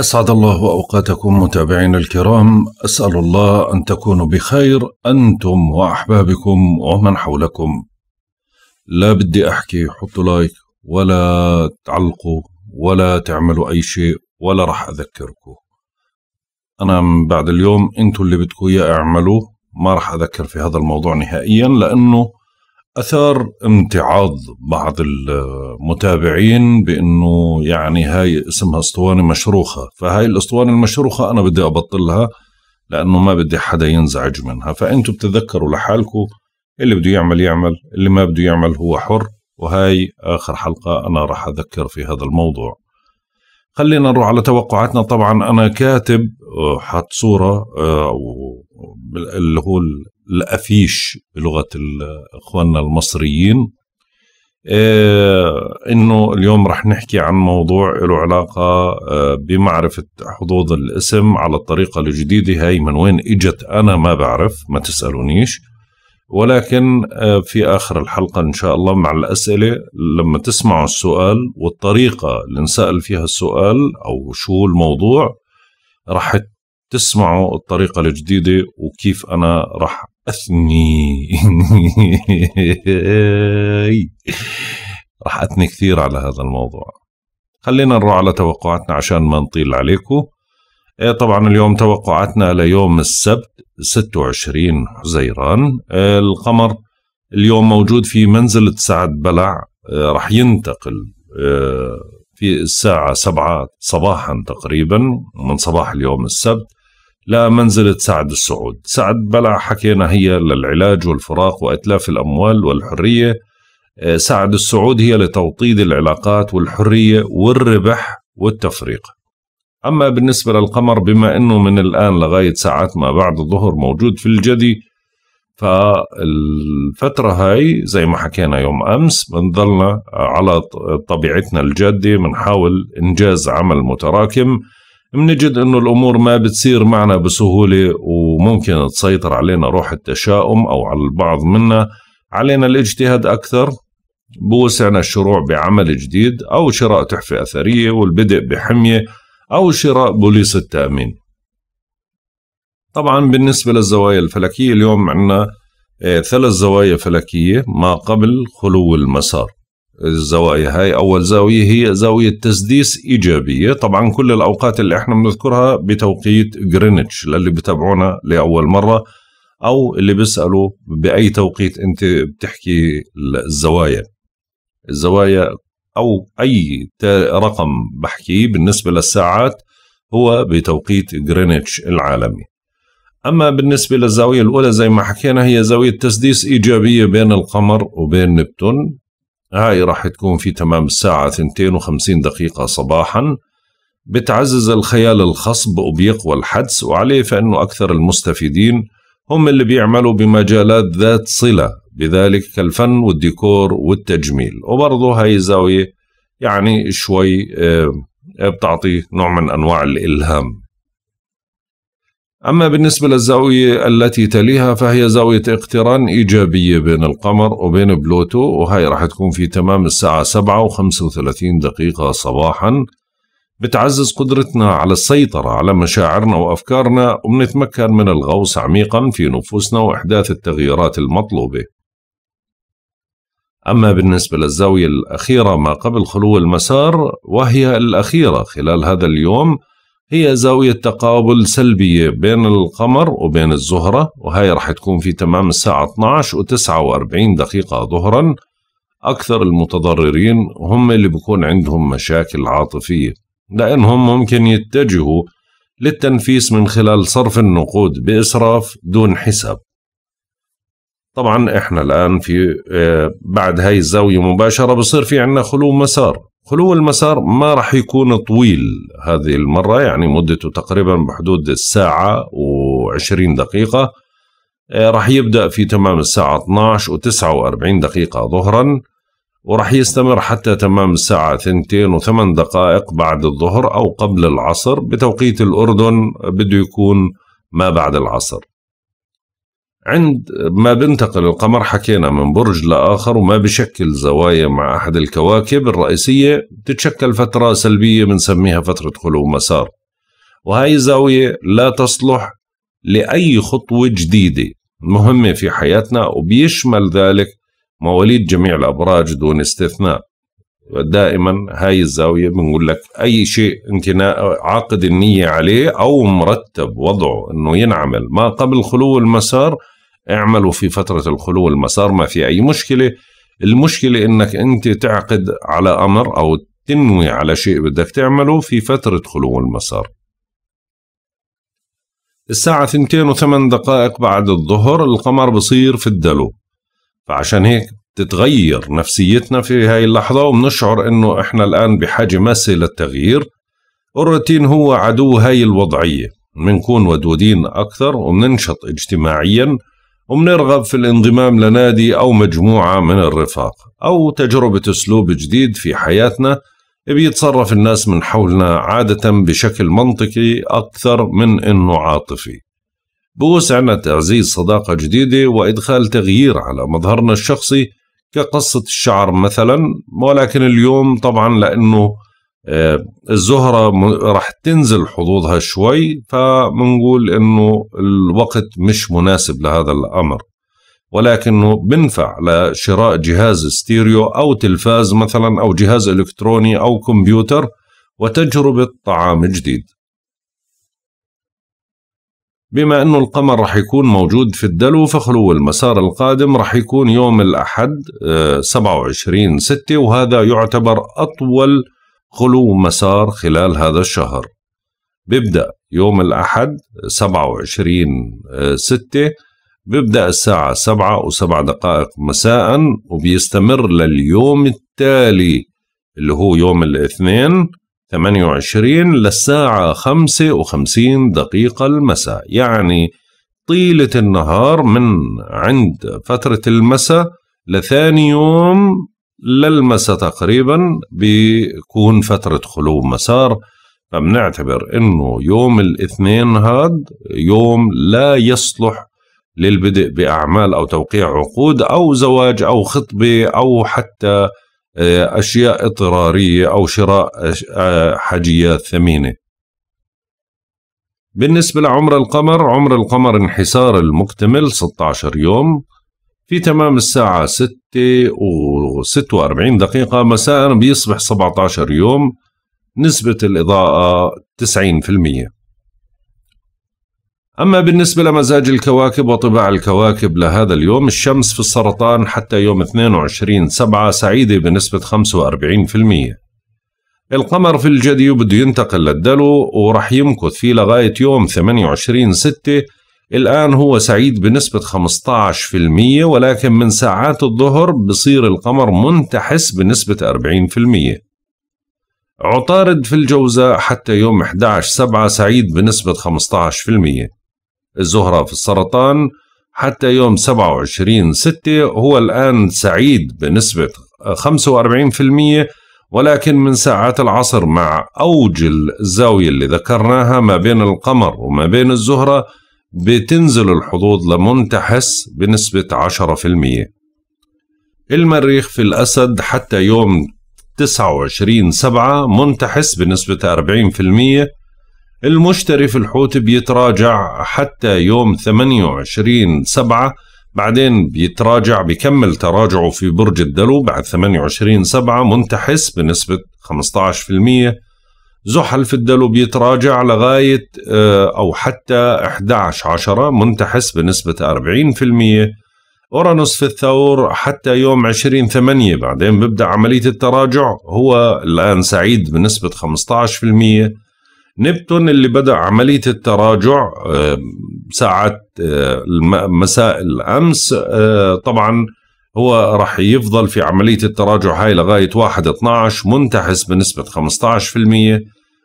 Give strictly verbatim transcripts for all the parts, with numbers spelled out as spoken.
أسعد الله أوقاتكم متابعينا الكرام، أسأل الله أن تكونوا بخير أنتم وأحبابكم ومن حولكم. لا بدي أحكي، حطوا لايك ولا تعلقوا ولا تعملوا أي شيء ولا راح أذكركم. أنا من بعد اليوم أنتوا اللي بدكوا إياه أعملوا، ما راح أذكر في هذا الموضوع نهائيا لأنه أثار امتعاض بعض المتابعين بأنه يعني هاي اسمها اسطوانة مشروخة، فهاي الاسطوانة المشروخة أنا بدي أبطلها لأنه ما بدي حدا ينزعج منها. فأنتوا بتذكروا لحالكم، اللي بده يعمل يعمل، اللي ما بده يعمل هو حر. وهاي آخر حلقة أنا راح أذكر في هذا الموضوع. خلينا نروح على توقعاتنا. طبعا أنا كاتب حاط صورة اللي هو الأفيش بلغة إخواننا المصريين، آه إنه اليوم رح نحكي عن موضوع له علاقة آه بمعرفة حظوظ الاسم على الطريقة الجديدة. هاي من وين إجت أنا ما بعرف، ما تسألونيش، ولكن آه في آخر الحلقة إن شاء الله مع الأسئلة، لما تسمعوا السؤال والطريقة اللي نسأل فيها السؤال أو شو الموضوع، رح تسمعوا الطريقة الجديدة وكيف أنا رح أثني رح أثني كثير على هذا الموضوع. خلينا نروح على توقعاتنا عشان ما نطيل عليكم. آه طبعا اليوم توقعاتنا ليوم السبت ستة وعشرين حزيران. آه القمر اليوم موجود في منزلة سعد بلع، آه رح ينتقل آه في الساعة سبعة صباحا تقريبا من صباح اليوم السبت لمنزلة سعد السعود. سعد بلع حكينا هي للعلاج والفراق وإتلاف الأموال والحرية، سعد السعود هي لتوطيد العلاقات والحرية والربح والتفريق. أما بالنسبة للقمر، بما أنه من الآن لغاية ساعات ما بعد الظهر موجود في الجدي، فالفترة هاي زي ما حكينا يوم أمس بنضلنا على طبيعتنا الجادة، بنحاول إنجاز عمل متراكم، بنجد إنه الأمور ما بتصير معنا بسهولة وممكن تسيطر علينا روح التشاؤم أو على البعض منا. علينا الاجتهاد أكثر، بوسعنا الشروع بعمل جديد أو شراء تحفة أثرية والبدء بحمية أو شراء بوليص التأمين. طبعا بالنسبة للزوايا الفلكية، اليوم عندنا ثلاث زوايا فلكية ما قبل خلو المسار. الزوايا هاي، أول زاوية هي زاوية تسديس إيجابية. طبعا كل الأوقات اللي احنا بنذكرها بتوقيت غرينتش للي بتابعونا لأول مرة أو اللي بيسألوا بأي توقيت أنت بتحكي الزوايا. الزوايا أو أي رقم بحكيه بالنسبة للساعات هو بتوقيت غرينتش العالمي. أما بالنسبة للزاوية الأولى زي ما حكينا هي زاوية تسديس إيجابية بين القمر وبين نبتون. هاي راح تكون في تمام الساعة اثنتين وخمسين دقيقة صباحا. بتعزز الخيال الخصب وبيقوى الحدس، وعليه فإنه أكثر المستفيدين هم اللي بيعملوا بمجالات ذات صلة بذلك كالفن والديكور والتجميل. وبرضه هاي الزاوية يعني شوي بتعطي نوع من أنواع الإلهام. أما بالنسبة للزاوية التي تليها فهي زاوية اقتران إيجابية بين القمر وبين بلوتو، وهي راح تكون في تمام الساعة سبعة وخمسة وثلاثين دقيقة صباحا. بتعزز قدرتنا على السيطرة على مشاعرنا وأفكارنا، وبنتمكن من الغوص عميقا في نفوسنا وإحداث التغييرات المطلوبة. أما بالنسبة للزاوية الأخيرة ما قبل خلو المسار، وهي الأخيرة خلال هذا اليوم، هي زاوية تقابل سلبية بين القمر وبين الزهرة، وهي رح تكون في تمام الساعة اثنتين وتسعة وأربعين دقيقة ظهرا. أكثر المتضررين هم اللي بكون عندهم مشاكل عاطفية، لأنهم ممكن يتجهوا للتنفيس من خلال صرف النقود بإسراف دون حساب. طبعا إحنا الآن في بعد هاي الزاوية مباشرة بصير في عنا خلو مسار. خلو المسار ما رح يكون طويل هذه المرة، يعني مدته تقريبا بحدود الساعة وعشرين دقيقة. رح يبدأ في تمام الساعة اثنتين وتسعة وأربعين دقيقة ظهرا، ورح يستمر حتى تمام الساعة اثنتين وثمان دقائق بعد الظهر أو قبل العصر. بتوقيت الأردن بده يكون ما بعد العصر. عند ما بنتقل القمر حكينا من برج لآخر وما بشكل زوايا مع أحد الكواكب الرئيسية، بتتشكل فترة سلبية بنسميها فترة خلو مسار. وهي زاوية لا تصلح لأي خطوة جديدة مهمة في حياتنا، وبيشمل ذلك مواليد جميع الأبراج دون استثناء. دائما هاي الزاوية بنقول لك أي شيء أنت عاقد النية عليه أو مرتب وضعه أنه ينعمل ما قبل خلو المسار، اعملوا في فترة الخلو المسار، ما في أي مشكلة. المشكلة أنك أنت تعقد على أمر أو تنوي على شيء بدك تعمله في فترة خلو المسار. الساعة اثنتين وثمان دقائق بعد الظهر القمر بصير في الدلو، فعشان هيك تتغير نفسيتنا في هاي اللحظة وبنشعر انه احنا الان بحاجة ماسة للتغيير. الروتين هو عدو هاي الوضعية، بنكون ودودين اكثر وبننشط اجتماعيا وبنرغب في الانضمام لنادي او مجموعة من الرفاق او تجربة اسلوب جديد في حياتنا. بيتصرف الناس من حولنا عادة بشكل منطقي أكثر من إنه عاطفي. بوسعنا تعزيز صداقة جديدة وإدخال تغيير على مظهرنا الشخصي كقصة الشعر مثلا، ولكن اليوم طبعا لأنه الزهرة رح تنزل حظوظها شوي فمنقول إنه الوقت مش مناسب لهذا الأمر، ولكنه بنفع لشراء جهاز ستيريو أو تلفاز مثلا أو جهاز إلكتروني أو كمبيوتر وتجربة طعام جديد. بما أنه القمر رح يكون موجود في الدلو فخلو المسار القادم رح يكون يوم الأحد سبعة وعشرين ستة، وهذا يعتبر أطول خلو مسار خلال هذا الشهر. بيبدأ يوم الأحد سبعة وعشرين ستة بيبدأ الساعة سبعة وسبع دقائق مساء وبيستمر لليوم التالي اللي هو يوم الاثنين ثمانية وعشرين للساعة خمسة وخمسين دقيقة المساء. يعني طيلة النهار من عند فترة المساء لثاني يوم للمساء تقريبا بيكون فترة خلو مسار، فبنعتبر انه يوم الاثنين هاد يوم لا يصلح للبدء بأعمال أو توقيع عقود أو زواج أو خطبة أو حتى أشياء اضطرارية أو شراء حاجيات ثمينة. بالنسبة لعمر القمر، عمر القمر انحسار المكتمل ستة عشر يوم. في تمام الساعة ستة وستة وأربعين دقيقة مساء بيصبح سبعة عشر يوم، نسبة الإضاءة تسعين بالمئة. أما بالنسبة لمزاج الكواكب وطباع الكواكب لهذا اليوم، الشمس في السرطان حتى يوم اثنين وعشرين سبعة سعيدة بنسبة خمسة وأربعين بالمئة. القمر في الجدي بده ينتقل للدلو ورح يمكث فيه لغاية يوم ثمانية وعشرين ستة. الآن هو سعيد بنسبة خمسة عشر بالمئة، ولكن من ساعات الظهر بصير القمر منتحس بنسبة أربعين بالمئة. عطارد في الجوزاء حتى يوم أحد عشر سبعة سعيد بنسبة خمسة عشر بالمئة. الزهرة في السرطان حتى يوم سبعة وعشرين ستة هو الآن سعيد بنسبة خمسة وأربعين بالمئة، ولكن من ساعات العصر مع أوج الزاوية اللي ذكرناها ما بين القمر وما بين الزهرة بتنزل الحظوظ لمنتحس بنسبة عشرة بالمئة. المريخ في الأسد حتى يوم تسعة وعشرين سبعة منتحس بنسبة أربعين بالمئة. المشتري في الحوت بيتراجع حتى يوم ثمانية وعشرين سبعة، بعدين بيتراجع بيكمل تراجعه في برج الدلو بعد ثمانية وعشرين سبعة منتحس بنسبة خمسة عشر بالمئة. زحل في الدلو بيتراجع لغاية أو حتى أحد عشر عشرة منتحس بنسبة أربعين بالمئة. أورانوس في الثور حتى يوم عشرين ثمانية بعدين بيبدأ عملية التراجع، هو الآن سعيد بنسبة خمسة عشر بالمئة. نبتون اللي بدأ عملية التراجع ساعة مساء الأمس طبعا هو راح يفضل في عملية التراجع هاي لغاية واحد اثنعش منتحس بنسبة خمسة عشر بالمئة.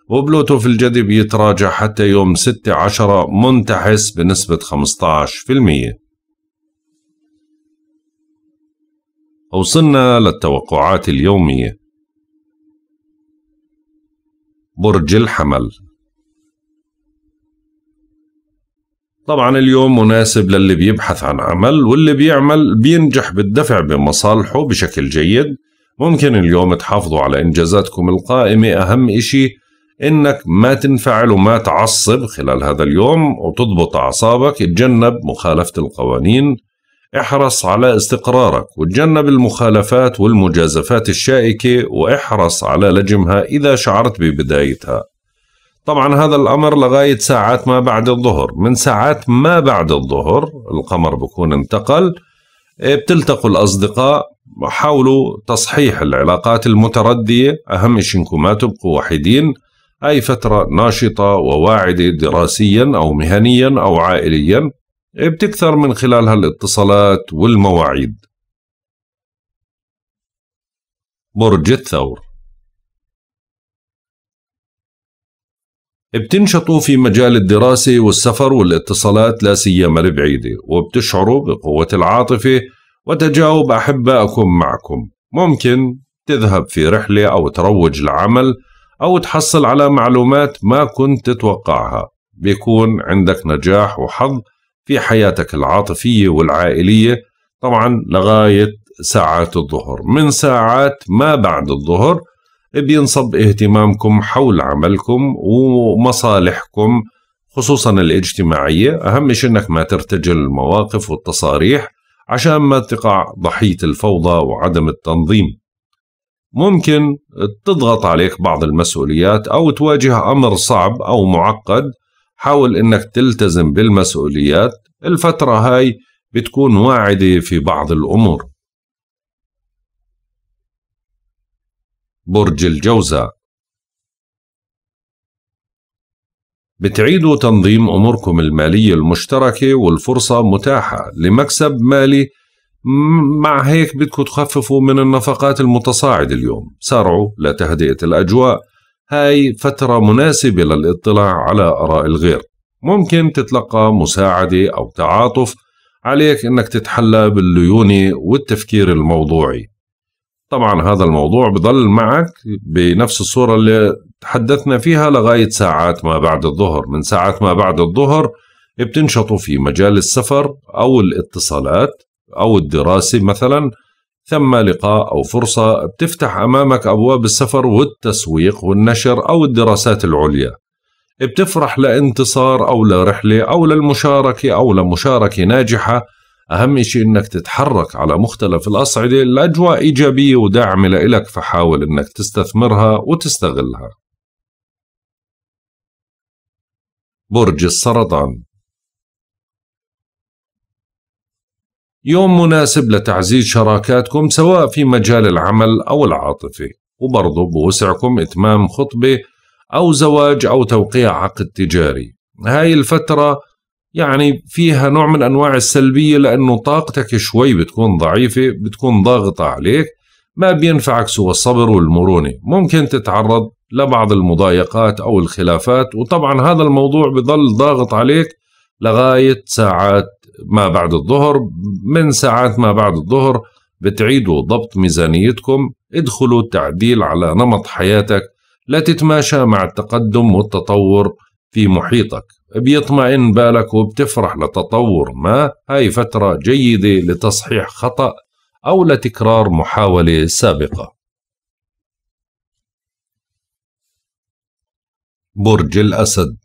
وبلوتو في الجدي بيتراجع حتى يوم ستة عشرة منتحس بنسبة خمسة عشر بالمئة. وصلنا للتوقعات اليومية. برج الحمل، طبعا اليوم مناسب للي بيبحث عن عمل واللي بيعمل بينجح بالدفع بمصالحه بشكل جيد. ممكن اليوم تحافظوا على إنجازاتكم القائمة، أهم إشي انك ما تنفعل وما تعصب خلال هذا اليوم وتضبط اعصابك، تجنب مخالفة القوانين، احرص على استقرارك وتجنب المخالفات والمجازفات الشائكة واحرص على لجمها اذا شعرت ببدايتها. طبعا هذا الامر لغاية ساعات ما بعد الظهر، من ساعات ما بعد الظهر القمر بكون انتقل، بتلتقوا الاصدقاء، حاولوا تصحيح العلاقات المتردية، اهم شيء انكم تبقوا وحيدين، اي فترة ناشطة وواعدة دراسيا او مهنيا او عائليا بتكثر من خلالها الاتصالات والمواعيد. برج الثور بتنشطوا في مجال الدراسة والسفر والاتصالات لا سيما البعيدة، وبتشعروا بقوة العاطفة وتجاوب أحبائكم معكم، ممكن تذهب في رحلة أو تروج لعمل أو تحصل على معلومات ما كنت تتوقعها، بيكون عندك نجاح وحظ في حياتك العاطفية والعائلية طبعا لغاية ساعات الظهر، من ساعات ما بعد الظهر بينصب اهتمامكم حول عملكم ومصالحكم خصوصا الاجتماعية، أهم شيء أنك ما ترتجل المواقف والتصاريح عشان ما تقع ضحية الفوضى وعدم التنظيم، ممكن تضغط عليك بعض المسؤوليات أو تواجه أمر صعب أو معقد، حاول أنك تلتزم بالمسؤوليات، الفترة هاي بتكون واعدة في بعض الأمور. برج الجوزاء بتعيدوا تنظيم أموركم المالية المشتركة والفرصة متاحة لمكسب مالي، مع هيك بدكم تخففوا من النفقات المتصاعدة اليوم، سارعوا لتهدئة الأجواء، هاي فترة مناسبة للاطلاع على آراء الغير، ممكن تتلقى مساعدة أو تعاطف، عليك أنك تتحلى بالليونة والتفكير الموضوعي. طبعا هذا الموضوع بضل معك بنفس الصورة اللي تحدثنا فيها لغاية ساعات ما بعد الظهر، من ساعات ما بعد الظهر بتنشطوا في مجال السفر أو الاتصالات أو الدراسة مثلا، ثم لقاء أو فرصة بتفتح أمامك أبواب السفر والتسويق والنشر أو الدراسات العليا، بتفرح لانتصار أو لرحلة أو للمشاركة أو لمشاركة ناجحة، أهم شيء أنك تتحرك على مختلف الأصعدة، الأجواء إيجابية وداعمة لإلك فحاول أنك تستثمرها وتستغلها. برج السرطان يوم مناسب لتعزيز شراكاتكم سواء في مجال العمل أو العاطفة، وبرضه بوسعكم إتمام خطبة أو زواج أو توقيع عقد تجاري، هاي الفترة يعني فيها نوع من أنواع السلبية لأنه طاقتك شوي بتكون ضعيفة، بتكون ضاغطة عليك، ما بينفعك سوى الصبر والمرونة، ممكن تتعرض لبعض المضايقات أو الخلافات، وطبعا هذا الموضوع بضل ضاغط عليك لغاية ساعات ما بعد الظهر، من ساعات ما بعد الظهر بتعيدوا ضبط ميزانيتكم، ادخلوا التعديل على نمط حياتك لا تتماشى مع التقدم والتطور في محيطك، بيطمئن بالك وبتفرح لتطور ما، هاي فترة جيدة لتصحيح خطأ أو لتكرار محاولة سابقة. برج الأسد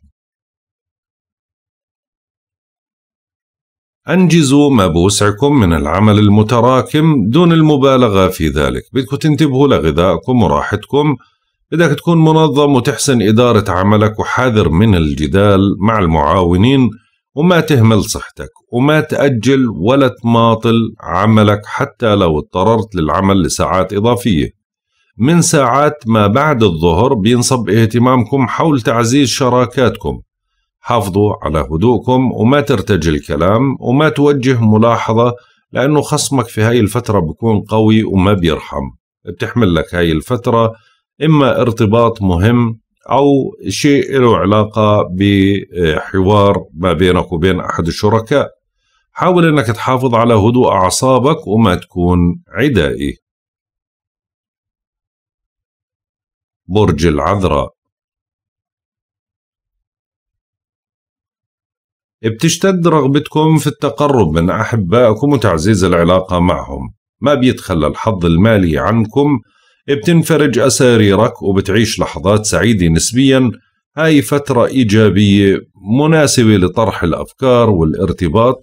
أنجزوا ما بوسعكم من العمل المتراكم دون المبالغة في ذلك، بدكم تنتبهوا لغذائكم وراحتكم، بدك تكون منظم وتحسن إدارة عملك وحاذر من الجدال مع المعاونين، وما تهمل صحتك وما تأجل ولا تماطل عملك حتى لو اضطررت للعمل لساعات إضافية، من ساعات ما بعد الظهر بينصب اهتمامكم حول تعزيز شراكاتكم، حافظوا على هدوءكم وما ترتجل الكلام وما توجه ملاحظة لأنه خصمك في هاي الفترة بيكون قوي وما بيرحم، بتحمل لك هاي الفترة إما ارتباط مهم أو شيء له علاقة بحوار ما بينك وبين أحد الشركاء، حاول أنك تحافظ على هدوء أعصابك وما تكون عدائي. برج العذراء بتشتد رغبتكم في التقرب من أحبائكم وتعزيز العلاقة معهم، ما بيتخلى الحظ المالي عنكم، بتنفرج أساريرك وبتعيش لحظات سعيدة نسبياً. هاي فترة إيجابية مناسبة لطرح الأفكار والارتباط.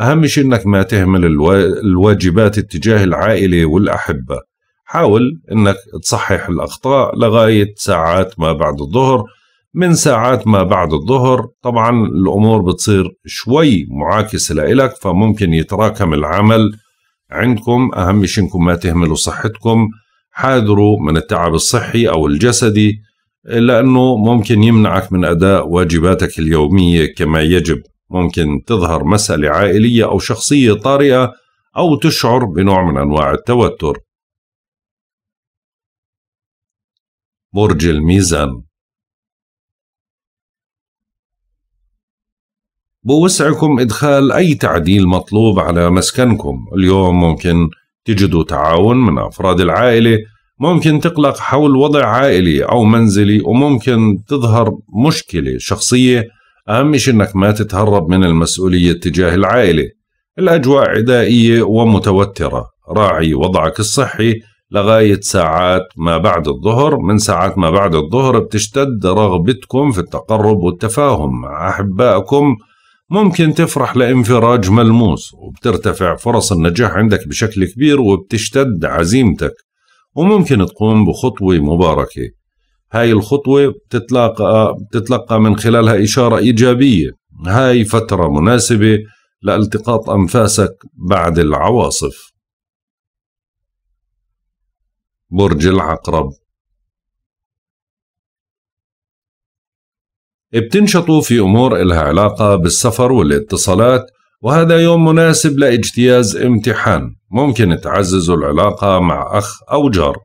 أهم شيء إنك ما تهمل الواجبات اتجاه العائلة والأحبة. حاول إنك تصحح الأخطاء لغاية ساعات ما بعد الظهر. من ساعات ما بعد الظهر طبعا الأمور بتصير شوي معاكسة لإلك، فممكن يتراكم العمل عندكم. أهم شيء إنكم ما تهملوا صحتكم، حاذروا من التعب الصحي أو الجسدي لأنه ممكن يمنعك من أداء واجباتك اليومية كما يجب. ممكن تظهر مسألة عائلية أو شخصية طارئة أو تشعر بنوع من أنواع التوتر. برج الميزان، بوسعكم إدخال أي تعديل مطلوب على مسكنكم. اليوم ممكن تجدوا تعاون من أفراد العائلة، ممكن تقلق حول وضع عائلي أو منزلي، وممكن تظهر مشكلة شخصية. أهم شيء إنك ما تتهرب من المسؤولية تجاه العائلة. الأجواء عدائية ومتوترة. راعي وضعك الصحي لغاية ساعات ما بعد الظهر. من ساعات ما بعد الظهر بتشتد رغبتكم في التقرب والتفاهم مع أحبائكم. ممكن تفرح لانفراج ملموس وبترتفع فرص النجاح عندك بشكل كبير وبتشتد عزيمتك، وممكن تقوم بخطوة مباركة. هاي الخطوة بتتلقى, بتتلقى من خلالها إشارة إيجابية. هاي فترة مناسبة لالتقاط أنفاسك بعد العواصف. برج العقرب، بتنشطوا في أمور إلها علاقة بالسفر والاتصالات، وهذا يوم مناسب لاجتياز امتحان. ممكن تعززوا العلاقة مع أخ أو جار.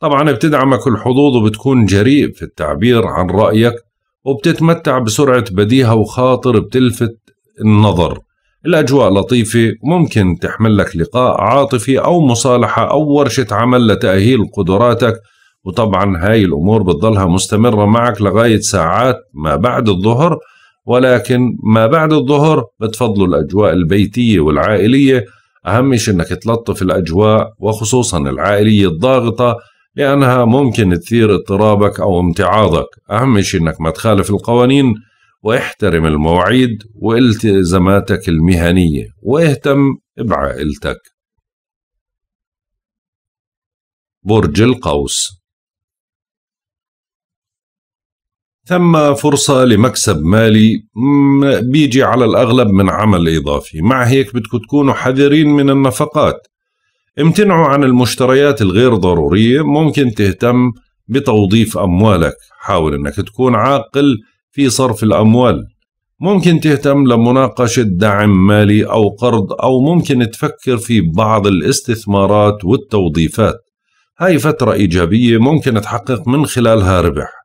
طبعا بتدعمك الحظوظ وبتكون جريء في التعبير عن رأيك، وبتتمتع بسرعة بديهة وخاطر بتلفت النظر. الأجواء لطيفة، ممكن تحمل لك لقاء عاطفي أو مصالحة أو ورشة عمل لتأهيل قدراتك. وطبعا هاي الأمور بتظلها مستمرة معك لغاية ساعات ما بعد الظهر، ولكن ما بعد الظهر بتفضلوا الأجواء البيتية والعائلية. أهم شيء إنك تلطف الأجواء وخصوصا العائلية الضاغطة لأنها ممكن تثير اضطرابك أو امتعاضك. أهم شيء إنك ما تخالف القوانين واحترم المواعيد والتزاماتك المهنية واهتم بعائلتك. برج القوس، ثم فرصة لمكسب مالي بيجي على الأغلب من عمل إضافي. مع هيك بدكم تكونوا حذرين من النفقات. امتنعوا عن المشتريات الغير ضرورية. ممكن تهتم بتوظيف أموالك. حاول أنك تكون عاقل في صرف الأموال. ممكن تهتم لمناقشة دعم مالي أو قرض، أو ممكن تفكر في بعض الاستثمارات والتوظيفات. هاي فترة إيجابية ممكن تحقق من خلالها ربح.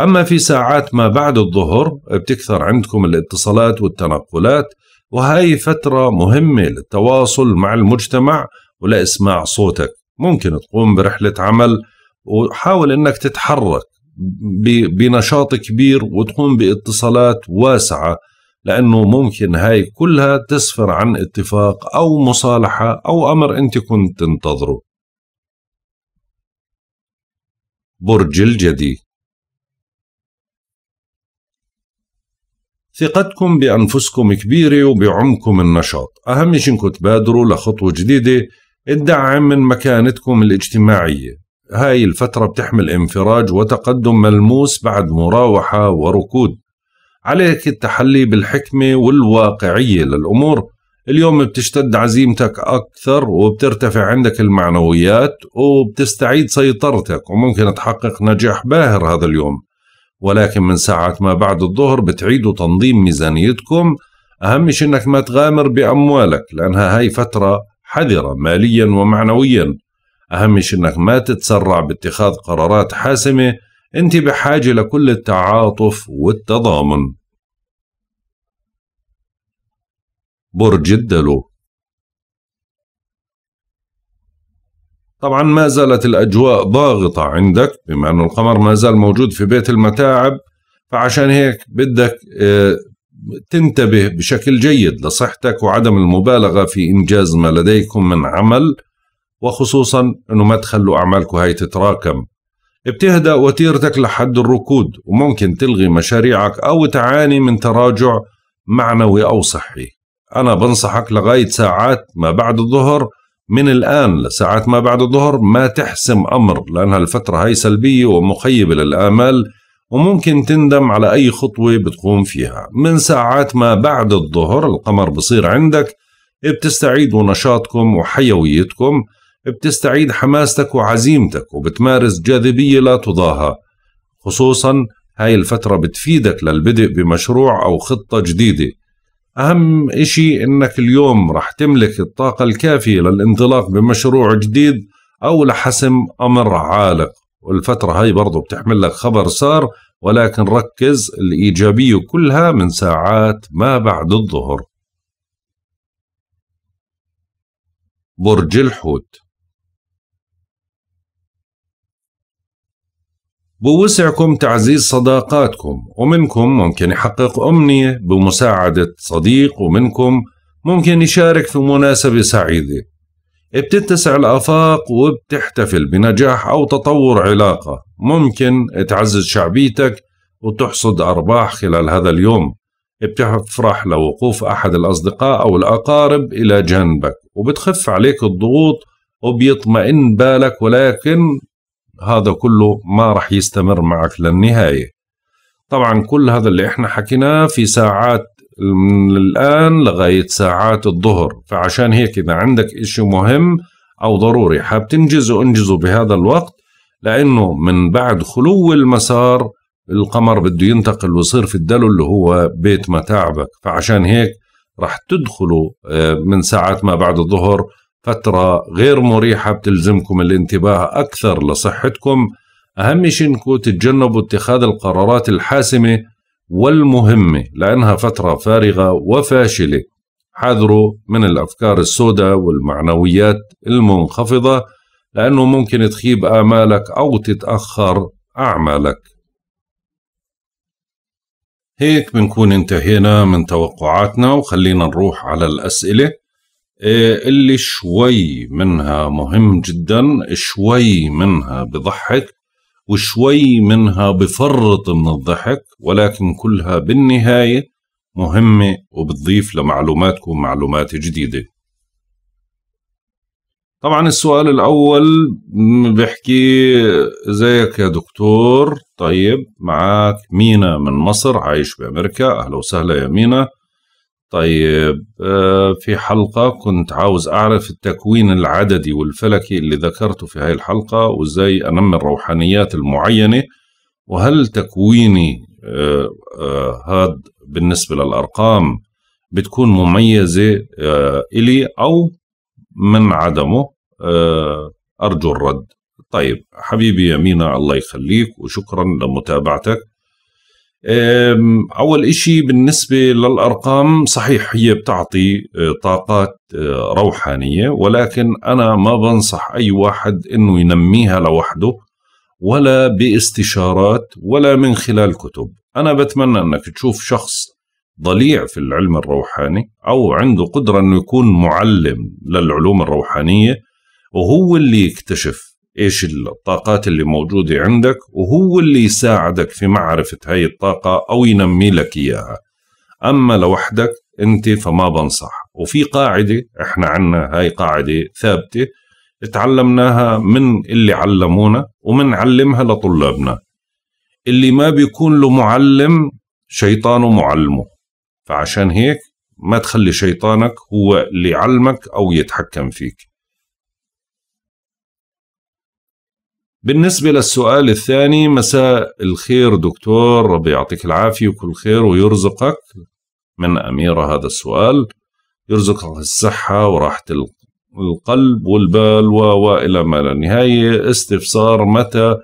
أما في ساعات ما بعد الظهر بتكثر عندكم الاتصالات والتنقلات، وهاي فترة مهمة للتواصل مع المجتمع ولإسماع صوتك. ممكن تقوم برحلة عمل، وحاول إنك تتحرك بنشاط كبير وتقوم باتصالات واسعة لأنه ممكن هاي كلها تسفر عن اتفاق أو مصالحة أو أمر أنت كنت تنتظره. برج الجدي، ثقتكم بأنفسكم كبيرة وبعمقكم النشاط. أهم شيء إنكم تبادروا لخطوة جديدة تدعم من مكانتكم الاجتماعية. هاي الفترة بتحمل انفراج وتقدم ملموس بعد مراوحة وركود. عليك التحلي بالحكمة والواقعية للأمور. اليوم بتشتد عزيمتك أكثر وبترتفع عندك المعنويات وبتستعيد سيطرتك، وممكن تحقق نجاح باهر هذا اليوم. ولكن من ساعات ما بعد الظهر بتعيدوا تنظيم ميزانيتكم. أهم شيء إنك ما تغامر بأموالك لأنها هاي فترة حذرة ماليا ومعنويا. أهم شيء إنك ما تتسرع باتخاذ قرارات حاسمة. أنت بحاجة لكل التعاطف والتضامن. برج الدلو، طبعا ما زالت الأجواء ضاغطة عندك بما أنه القمر ما زال موجود في بيت المتاعب، فعشان هيك بدك تنتبه بشكل جيد لصحتك وعدم المبالغة في إنجاز ما لديكم من عمل، وخصوصا أنه ما تخلوا أعمالكم هاي تتراكم. بتهدأ وتيرتك لحد الركود وممكن تلغي مشاريعك أو تعاني من تراجع معنوي أو صحي. أنا بنصحك لغاية ساعات ما بعد الظهر، من الآن لساعات ما بعد الظهر ما تحسم أمر، لأنها الفترة هاي سلبية ومخيبة للآمال وممكن تندم على أي خطوة بتقوم فيها. من ساعات ما بعد الظهر القمر بصير عندك، بتستعيدوا نشاطكم وحيويتكم، بتستعيد حماستك وعزيمتك، وبتمارس جاذبية لا تضاهى. خصوصا هاي الفترة بتفيدك للبدء بمشروع أو خطة جديدة. أهم إشي إنك اليوم رح تملك الطاقة الكافية للانطلاق بمشروع جديد أو لحسم أمر عالق. والفترة هاي برضو بتحمل لك خبر سار، ولكن ركز، الإيجابية كلها من ساعات ما بعد الظهر. برج الحوت، بوسعكم تعزيز صداقاتكم، ومنكم ممكن يحقق أمنية بمساعدة صديق، ومنكم ممكن يشارك في مناسبة سعيدة. بتتسع الآفاق وبتحتفل بنجاح أو تطور علاقة، ممكن تعزز شعبيتك وتحصد أرباح خلال هذا اليوم. بتفرح لوقوف أحد الأصدقاء أو الأقارب إلى جنبك، وبتخف عليك الضغوط وبيطمئن بالك، ولكن هذا كله ما رح يستمر معك للنهاية. طبعا كل هذا اللي احنا حكيناه في ساعات من الآن لغاية ساعات الظهر، فعشان هيك إذا عندك إشي مهم أو ضروري حاب تنجزه انجزه بهذا الوقت، لأنه من بعد خلو المسار القمر بده ينتقل ويصير في الدلو اللي هو بيت متاعبك. فعشان هيك رح تدخلوا من ساعات ما بعد الظهر فترة غير مريحة بتلزمكم الانتباه أكثر لصحتكم. أهم شيء إنكم تتجنبوا اتخاذ القرارات الحاسمة والمهمة، لأنها فترة فارغة وفاشلة. حذروا من الأفكار السوداء والمعنويات المنخفضة، لأنه ممكن تخيب آمالك أو تتأخر أعمالك. هيك بنكون انتهينا من توقعاتنا، وخلينا نروح على الأسئلة اللي شوي منها مهم جدا، شوي منها بضحك وشوي منها بفرط من الضحك، ولكن كلها بالنهاية مهمة وبتضيف لمعلوماتكم معلومات جديدة. طبعا السؤال الأول بحكي زيك يا دكتور. طيب معك مينا من مصر، عايش بأمريكا. أهلا وسهلا يا مينا. طيب في حلقة كنت عاوز أعرف التكوين العددي والفلكي اللي ذكرته في هاي الحلقة، وإزاي أنمي الروحانيات المعينة، وهل تكويني هاد بالنسبة للأرقام بتكون مميزة إلي أو من عدمه؟ أرجو الرد. طيب حبيبي يا مينا الله يخليك وشكرا لمتابعتك. أول إشي بالنسبة للأرقام، صحيح هي بتعطي طاقات روحانية، ولكن أنا ما بنصح أي واحد إنه ينميها لوحده، ولا باستشارات، ولا من خلال كتب. أنا بتمنى أنك تشوف شخص ضليع في العلم الروحاني أو عنده قدرة أنه يكون معلم للعلوم الروحانية، وهو اللي يكتشف إيش الطاقات اللي موجودة عندك، وهو اللي يساعدك في معرفة هاي الطاقة أو ينمي لك إياها. أما لوحدك أنت فما بنصح. وفي قاعدة إحنا عنا، هاي قاعدة ثابتة اتعلمناها من اللي علمونا ومنعلمها لطلابنا، اللي ما بيكون له معلم شيطانه معلمه. فعشان هيك ما تخلي شيطانك هو اللي يعلمك أو يتحكم فيك. بالنسبة للسؤال الثاني، مساء الخير دكتور، ربي يعطيك العافية وكل خير ويرزقك. من أميرة هذا السؤال. يرزقك الصحة وراحة القلب والبال وإلى ما لا نهاية. استفسار، متى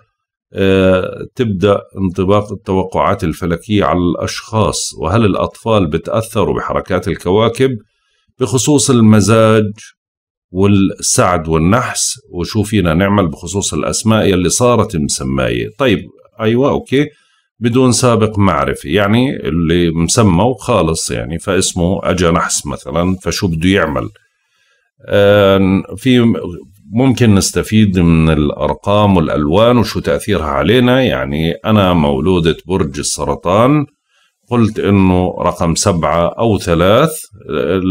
تبدأ انطباق التوقعات الفلكية على الأشخاص؟ وهل الأطفال بتأثروا بحركات الكواكب بخصوص المزاج والسعد والنحس؟ وشو فينا نعمل بخصوص الأسماء اللي صارت مسماية؟ طيب أيوة أوكي، بدون سابق معرفة، يعني اللي مسمى وخالص، يعني فاسمه أجا نحس مثلا، فشو بده يعمل؟ آه في ممكن نستفيد من الأرقام والألوان وشو تأثيرها علينا. يعني أنا مولودة برج السرطان، قلت إنه رقم سبعة أو ثلاث،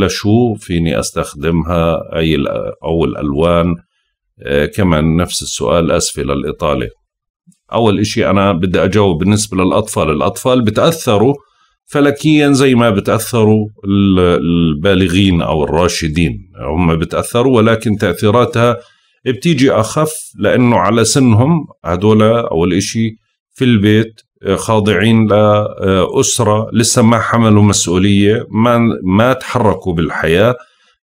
لشو فيني أستخدمها أي أو الألوان؟ كمان نفس السؤال أسفل الإطالة. أول إشي أنا بدي أجاوب بالنسبة للأطفال، الأطفال بتأثروا فلكيا زي ما بتأثروا البالغين أو الراشدين، هم بتأثروا ولكن تأثيراتها بتيجي أخف، لأنه على سنهم هدولا أول إشي في البيت خاضعين لأسرة لسه ما حملوا مسؤولية، ما, ما تحركوا بالحياة،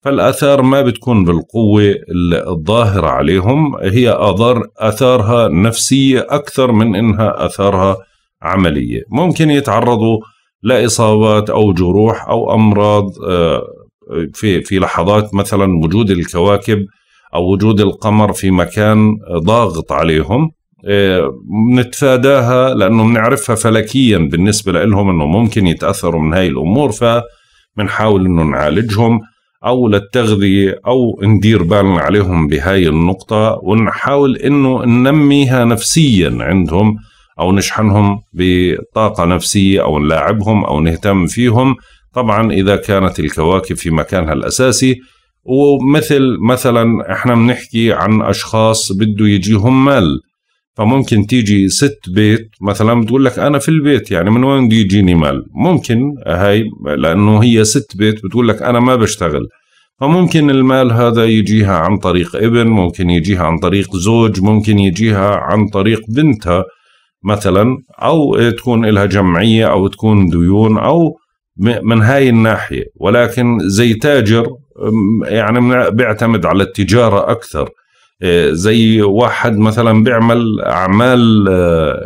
فالآثار ما بتكون بالقوة الظاهرة عليهم، هي آثار آثارها نفسية أكثر من إنها آثارها عملية. ممكن يتعرضوا لإصابات أو جروح أو أمراض في في لحظات، مثلا وجود الكواكب أو وجود القمر في مكان ضاغط عليهم نتفاداها لأنه بنعرفها فلكيا بالنسبة لهم أنه ممكن يتأثروا من هاي الأمور، فبنحاول أنه نعالجهم أو للتغذية أو ندير بالنا عليهم بهاي النقطة، ونحاول أنه ننميها نفسيا عندهم أو نشحنهم بطاقة نفسية أو نلاعبهم أو نهتم فيهم، طبعا إذا كانت الكواكب في مكانها الأساسي. ومثل مثلا إحنا بنحكي عن أشخاص بده يجيهم مال، فممكن تيجي ست بيت مثلا بتقول لك أنا في البيت يعني من وين بدي يجيني مال، ممكن هاي لأنه هي ست بيت بتقول لك أنا ما بشتغل، فممكن المال هذا يجيها عن طريق ابن، ممكن يجيها عن طريق زوج، ممكن يجيها عن طريق بنتها مثلا، أو تكون لها جمعية أو تكون ديون أو من هاي الناحية. ولكن زي تاجر يعني بيعتمد على التجارة أكثر، زي واحد مثلا بيعمل أعمال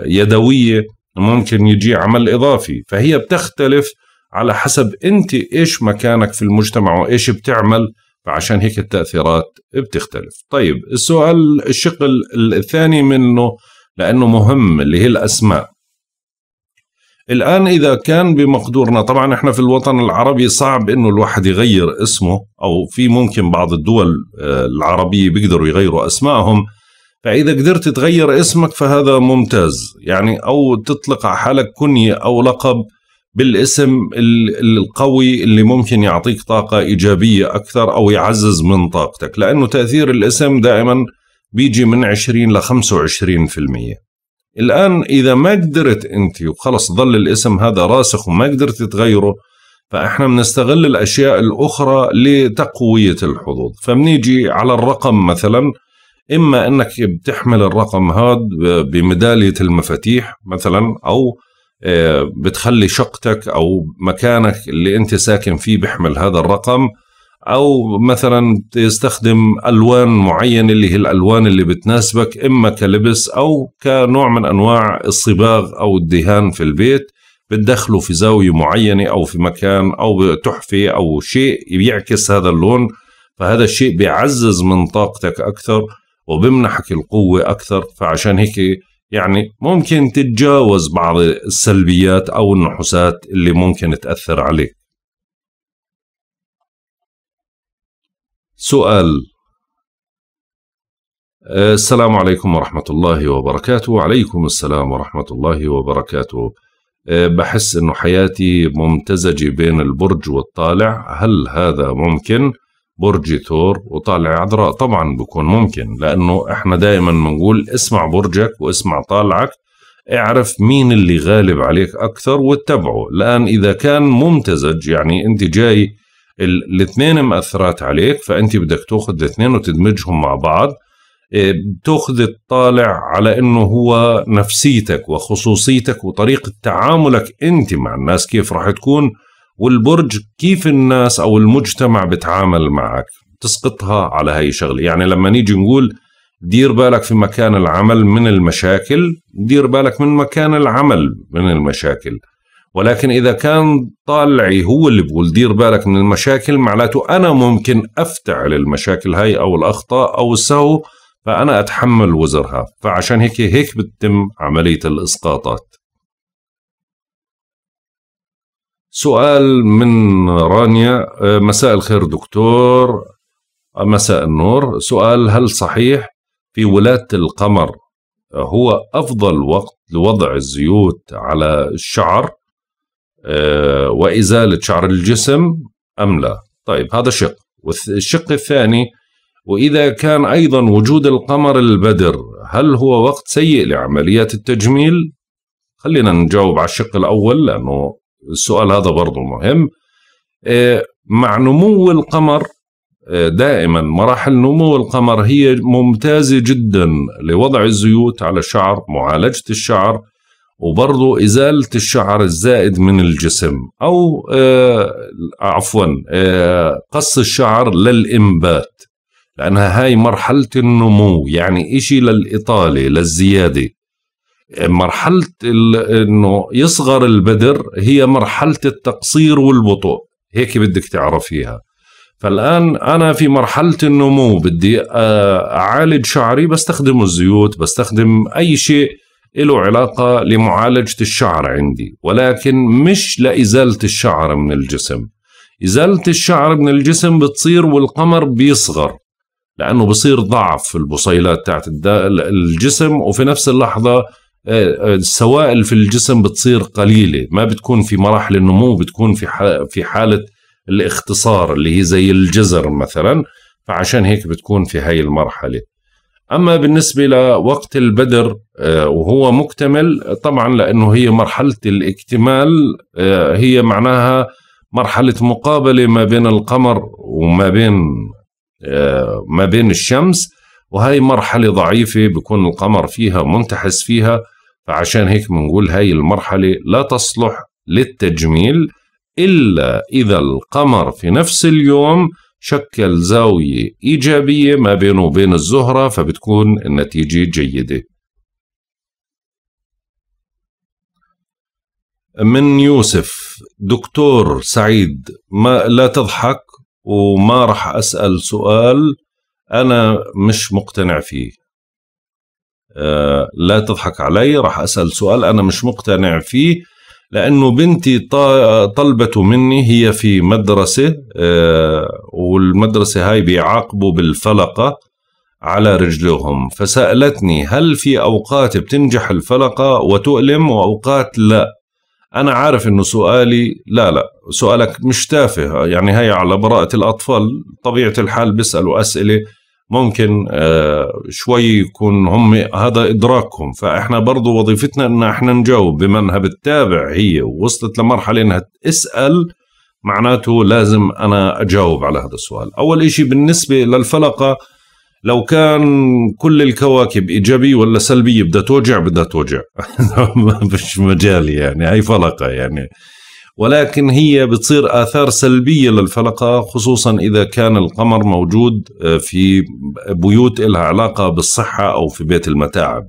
يدوية ممكن يجي عمل إضافي، فهي بتختلف على حسب أنت إيش مكانك في المجتمع وإيش بتعمل، فعشان هيك التأثيرات بتختلف. طيب السؤال الشق الثاني منه لأنه مهم اللي هي الأسماء. الآن إذا كان بمقدورنا، طبعا إحنا في الوطن العربي صعب إنه الواحد يغير اسمه، أو في ممكن بعض الدول العربية بيقدروا يغيروا أسمائهم، فإذا قدرت تغير اسمك فهذا ممتاز، يعني أو تطلق على حالك كنية أو لقب بالاسم القوي اللي ممكن يعطيك طاقة إيجابية أكثر أو يعزز من طاقتك، لأنه تأثير الاسم دائما بيجي من عشرين لخمسة وعشرين بالمية. الآن إذا ما قدرت أنت وخلص ظل الاسم هذا راسخ وما قدرت تغيره، فإحنا بنستغل الأشياء الأخرى لتقوية الحظوظ. فبنيجي على الرقم مثلا، إما أنك بتحمل الرقم هذا بميدالية المفاتيح مثلا، أو بتخلي شقتك أو مكانك اللي أنت ساكن فيه بيحمل هذا الرقم، أو مثلا تستخدم ألوان معينة اللي هي الألوان اللي بتناسبك، إما كلبس أو كنوع من أنواع الصباغ أو الدهان في البيت، بتدخله في زاوية معينة أو في مكان أو تحفة أو شيء بيعكس هذا اللون، فهذا الشيء بيعزز من طاقتك أكثر وبمنحك القوة أكثر. فعشان هيك يعني ممكن تتجاوز بعض السلبيات أو النحوسات اللي ممكن تأثر عليك. سؤال: السلام عليكم ورحمة الله وبركاته. وعليكم السلام ورحمة الله وبركاته. بحس إنه حياتي ممتزجة بين البرج والطالع، هل هذا ممكن؟ برجي ثور وطالع عذراء. طبعا بكون ممكن، لأنه إحنا دائما بنقول اسمع برجك واسمع طالعك، اعرف مين اللي غالب عليك أكثر واتبعه. الآن إذا كان ممتزج يعني أنت جاي الاثنين مأثرات عليك، فأنت بدك تأخذ الاثنين وتدمجهم مع بعض. بتأخذ الطالع على أنه هو نفسيتك وخصوصيتك وطريقة تعاملك أنت مع الناس كيف راح تكون، والبرج كيف الناس أو المجتمع بتعامل معك، تسقطها على هاي شغلة. يعني لما نيجي نقول دير بالك في مكان العمل من المشاكل، دير بالك من مكان العمل من المشاكل. ولكن إذا كان طالعي هو اللي بقول دير بالك من المشاكل، معناته أنا ممكن أفتعل المشاكل هاي أو الأخطاء أو السهو، فأنا أتحمل وزرها، فعشان هيك هيك بتتم عملية الإسقاطات. سؤال من رانيا: مساء الخير دكتور، مساء النور. سؤال: هل صحيح في ولادة القمر هو أفضل وقت لوضع الزيوت على الشعر وإزالة شعر الجسم أم لا؟ طيب، هذا شق. والشق الثاني: وإذا كان أيضا وجود القمر البدر هل هو وقت سيء لعمليات التجميل؟ خلينا نجاوب على الشق الأول لأنه السؤال هذا برضو مهم. مع نمو القمر دائما مراحل نمو القمر هي ممتازة جدا لوضع الزيوت على الشعر، معالجة الشعر، وبرضو إزالة الشعر الزائد من الجسم أو عفوا قص الشعر للإنبات، لأنها هاي مرحلة النمو، يعني إشي للإطالة للزيادة. مرحلة إنه يصغر البدر هي مرحلة التقصير والبطء، هيك بدك تعرفيها. فالآن أنا في مرحلة النمو بدي أعالج شعري، بستخدم الزيوت، بستخدم أي شيء له علاقة لمعالجة الشعر عندي، ولكن مش لإزالة الشعر من الجسم. إزالة الشعر من الجسم بتصير والقمر بيصغر، لأنه بصير ضعف في البصيلات تاعت الجسم، وفي نفس اللحظة السوائل في الجسم بتصير قليلة، ما بتكون في مراحل النمو، بتكون في حالة الاختصار اللي هي زي الجزر مثلا، فعشان هيك بتكون في هاي المرحلة. أما بالنسبة لوقت البدر وهو مكتمل، طبعا لأنه هي مرحلة الاكتمال، هي معناها مرحلة مقابلة ما بين القمر وما بين ما بين الشمس، وهي مرحلة ضعيفة بكون القمر فيها منتحس فيها، فعشان هيك بنقول هاي المرحلة لا تصلح للتجميل إلا إذا القمر في نفس اليوم شكل زاوية إيجابية ما بينه وبين الزهرة، فبتكون النتيجة جيدة. من يوسف: دكتور سعيد، ما لا تضحك وما رح أسأل سؤال أنا مش مقتنع فيه. أه لا تضحك علي، رح أسأل سؤال أنا مش مقتنع فيه، لأنه بنتي طلبته مني، هي في مدرسة أه والمدرسة هاي بيعاقبوا بالفلقة على رجلهم، فسألتني هل في أوقات بتنجح الفلقة وتؤلم وأوقات لا. أنا عارف إنه سؤالي لا لا سؤالك مش تافه، يعني هي على براءة الأطفال، طبيعة الحال بيسألوا أسئلة ممكن آه شوي يكون هم هذا إدراكهم، فإحنا برضو وظيفتنا إن إحنا نجاوب. بما إنها بتتابع هي ووصلت لمرحلة إنها تسأل، معناته لازم أنا أجاوب على هذا السؤال. أول إشي بالنسبة للفلقة، لو كان كل الكواكب إيجابية ولا سلبية بدها توجع بدها توجع مش مجال، يعني هي فلقة يعني، ولكن هي بتصير آثار سلبية للفلقة، خصوصا إذا كان القمر موجود في بيوت إلها علاقة بالصحة أو في بيت المتاعب،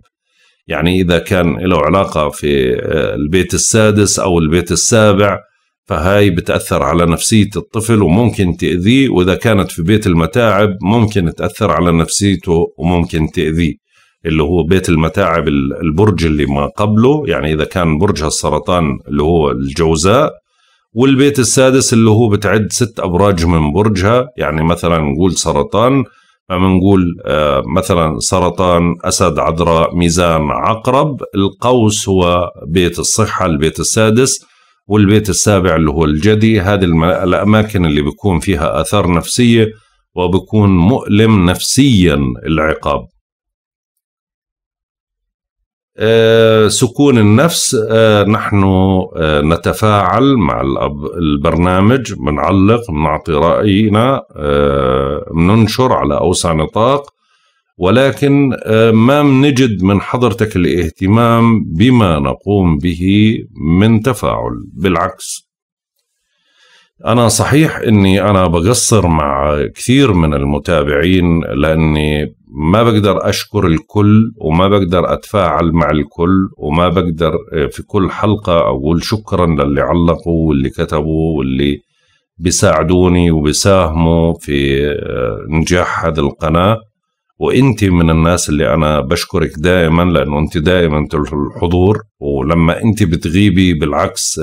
يعني إذا كان له علاقة في البيت السادس أو البيت السابع فهاي بتأثر على نفسية الطفل وممكن تأذيه، وإذا كانت في بيت المتاعب ممكن تأثر على نفسيته وممكن تأذيه، اللي هو بيت المتاعب البرج اللي ما قبله، يعني إذا كان برج السرطان اللي هو الجوزاء، والبيت السادس اللي هو بتعد ست أبراج من برجها، يعني مثلا نقول سرطان فبنقول مثلا سرطان، أسد، عذراء، ميزان، عقرب. القوس هو بيت الصحة، البيت السادس، والبيت السابع اللي هو الجدي. هذه الأماكن اللي بيكون فيها آثار نفسية وبيكون مؤلم نفسيا العقاب. أه سكون النفس، أه نحن أه نتفاعل مع البرنامج، بنعلق، بنعطي رأينا، أه بننشر على أوسع نطاق، ولكن ما بنجد من حضرتك الاهتمام بما نقوم به من تفاعل. بالعكس، أنا صحيح أني أنا بقصر مع كثير من المتابعين لأني ما بقدر أشكر الكل وما بقدر أتفاعل مع الكل، وما بقدر في كل حلقة أقول شكرا للي علقوا واللي كتبوا واللي بيساعدوني وبيساهموا في نجاح هذه القناة. وانت من الناس اللي انا بشكرك دائما، لانه انت دائما الحضور، ولما انت بتغيبي بالعكس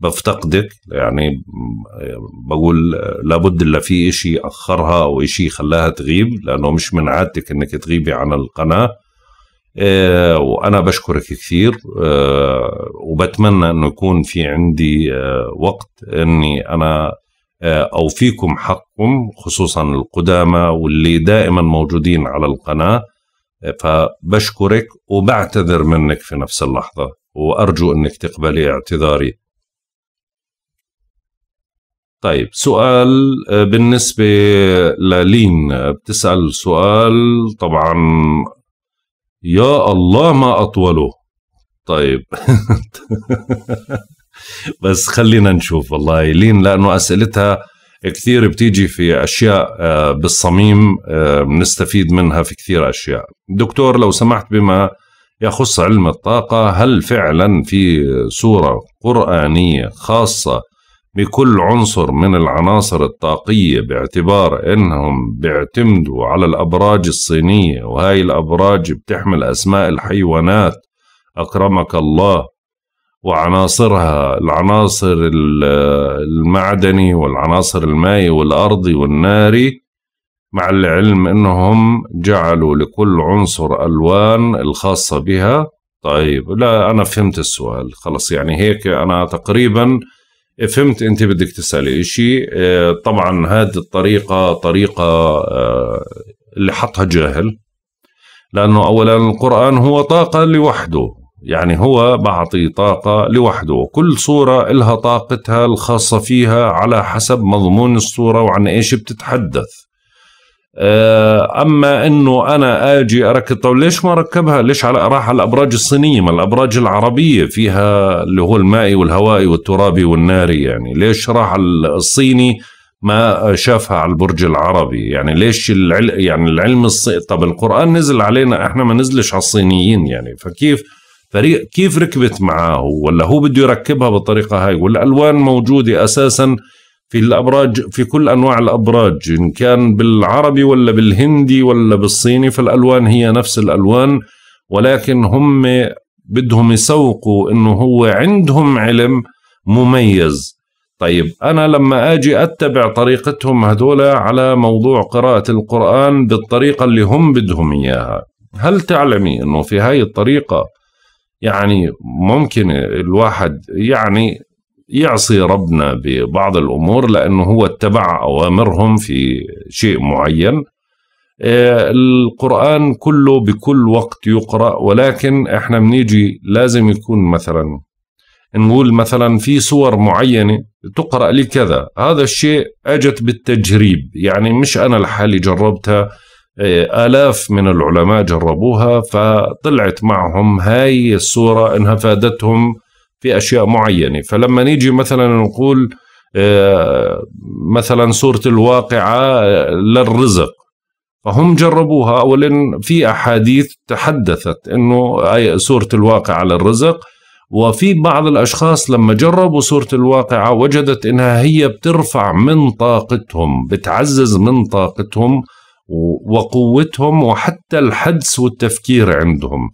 بفتقدك، يعني بقول لابد إلا في إشي أخرها أو إشي خلاها تغيب، لأنه مش من عادتك إنك تغيبي عن القناة. إيه وأنا بشكرك كثير، إيه وبتمنى إنه يكون في عندي إيه وقت إني أنا إيه أو فيكم حقكم، خصوصا القدامى واللي دائما موجودين على القناة. إيه فبشكرك وبعتذر منك في نفس اللحظة، وأرجو إنك تقبلي اعتذاري. طيب، سؤال بالنسبة للين، بتسأل سؤال طبعا يا الله ما أطوله. طيب بس خلينا نشوف والله لين، لأنه أسئلتها كثير بتيجي في أشياء بالصميم بنستفيد منها في كثير أشياء. دكتور لو سمحت، بما يخص علم الطاقة، هل فعلا في سورة قرآنية خاصة بكل عنصر من العناصر الطاقية، باعتبار انهم بيعتمدوا على الابراج الصينية، وهاي الابراج بتحمل اسماء الحيوانات اكرمك الله وعناصرها، العناصر المعدني والعناصر المائي والارضي والناري، مع العلم انهم جعلوا لكل عنصر الوان الخاصة بها. طيب، لا انا فهمت السؤال خلص، يعني هيك انا تقريبا فهمت انت بدك تسالي شيء. طبعا هذه الطريقه طريقه اللي حطها جاهل، لانه اولا القران هو طاقه لوحده، يعني هو بعطي طاقه لوحده، وكل صوره لها طاقتها الخاصه فيها على حسب مضمون الصوره وعن ايش بتتحدث. اما انه انا اجي اركب، طب ليش ما ركبها؟ ليش على راح على الابراج الصينيه؟ ما الابراج العربيه فيها اللي هو المائي والهوائي والترابي والناري، يعني ليش راح الصيني ما شافها على البرج العربي؟ يعني ليش العل... يعني العلم الصيني، طب القران نزل علينا احنا، ما نزلش على الصينيين يعني، فكيف فريق كيف ركبت معاه؟ ولا هو بده يركبها بالطريقه هاي؟ والالوان موجوده اساسا في الأبراج، في كل أنواع الأبراج، إن كان بالعربي ولا بالهندي ولا بالصيني، فالألوان هي نفس الألوان، ولكن هم بدهم يسوقوا إنه هو عندهم علم مميز. طيب، أنا لما أجي أتبع طريقتهم هذولا على موضوع قراءة القرآن بالطريقة اللي هم بدهم إياها، هل تعلمي إنه في هاي الطريقة يعني ممكن الواحد يعني يعصي ربنا ببعض الأمور، لأنه هو اتبع أوامرهم في شيء معين. القرآن كله بكل وقت يقرأ، ولكن احنا بنيجي لازم يكون مثلا نقول مثلا في سور معينة تقرأ لكذا، هذا الشيء أجت بالتجريب، يعني مش أنا لحالي جربتها، آلاف من العلماء جربوها، فطلعت معهم هاي السورة إنها فادتهم في أشياء معينة. فلما نيجي مثلا نقول مثلا سورة الواقعة للرزق، فهم جربوها، أولا في أحاديث تحدثت أنه سورة الواقعة للرزق، وفي بعض الأشخاص لما جربوا سورة الواقعة وجدت أنها هي بترفع من طاقتهم، بتعزز من طاقتهم وقوتهم وحتى الحدس والتفكير عندهم،